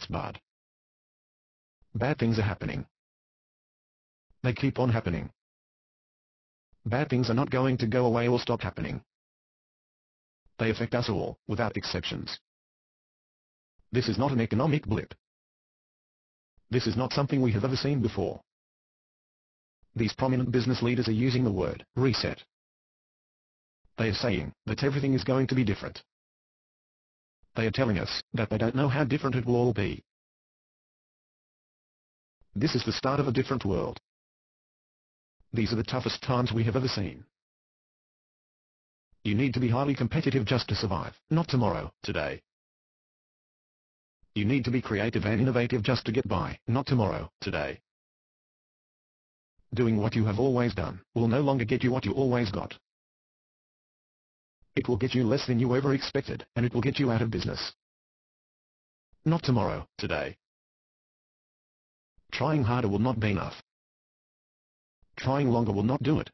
it's bad. Bad things are happening. They keep on happening. Bad things are not going to go away or stop happening. They affect us all, without exceptions. This is not an economic blip. This is not something we have ever seen before. These prominent business leaders are using the word reset. They are saying that everything is going to be different. They are telling us that they don't know how different it will all be. This is the start of a different world. These are the toughest times we have ever seen. You need to be highly competitive just to survive, not tomorrow, today. You need to be creative and innovative just to get by, not tomorrow, today. Doing what you have always done will no longer get you what you always got. It will get you less than you ever expected, and it will get you out of business. Not tomorrow, today. Trying harder will not be enough. Trying longer will not do it.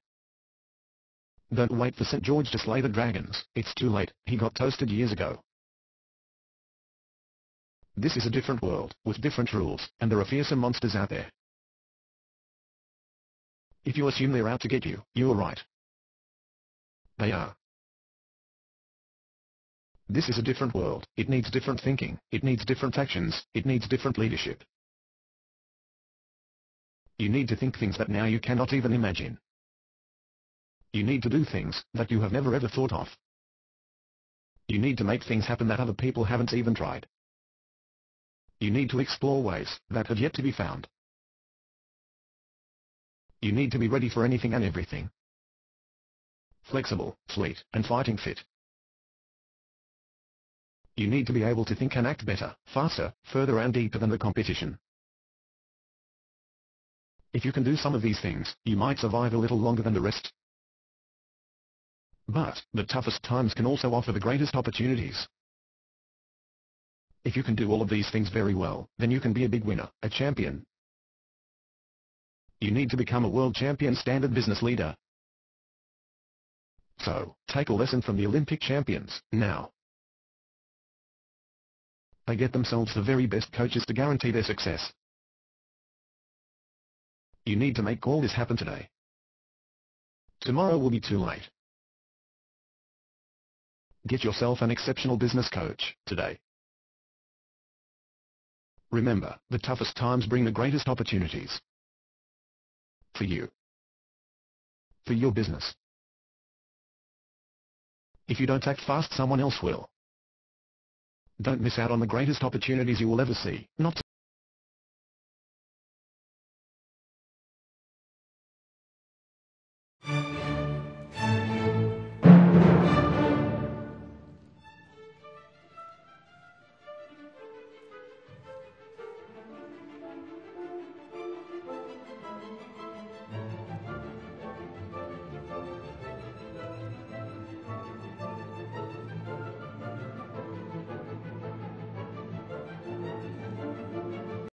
Don't wait for St. George to slay the dragons, it's too late, he got toasted years ago. This is a different world, with different rules, and there are fearsome monsters out there. If you assume they're out to get you, you are right. They are. This is a different world, it needs different thinking, it needs different actions, it needs different leadership. You need to think things that now you cannot even imagine. You need to do things that you have never ever thought of. You need to make things happen that other people haven't even tried. You need to explore ways that have yet to be found. You need to be ready for anything and everything. Flexible, fleet, and fighting fit. You need to be able to think and act better, faster, further and deeper than the competition. If you can do some of these things, you might survive a little longer than the rest. But the toughest times can also offer the greatest opportunities. If you can do all of these things very well, then you can be a big winner, a champion. You need to become a world champion standard business leader. So, take a lesson from the Olympic champions, now. They get themselves the very best coaches to guarantee their success. You need to make all this happen today. Tomorrow will be too late. Get yourself an exceptional business coach today. Remember, the toughest times bring the greatest opportunities. For you. For your business. If you don't act fast, someone else will. Don't miss out on the greatest opportunities you will ever see, not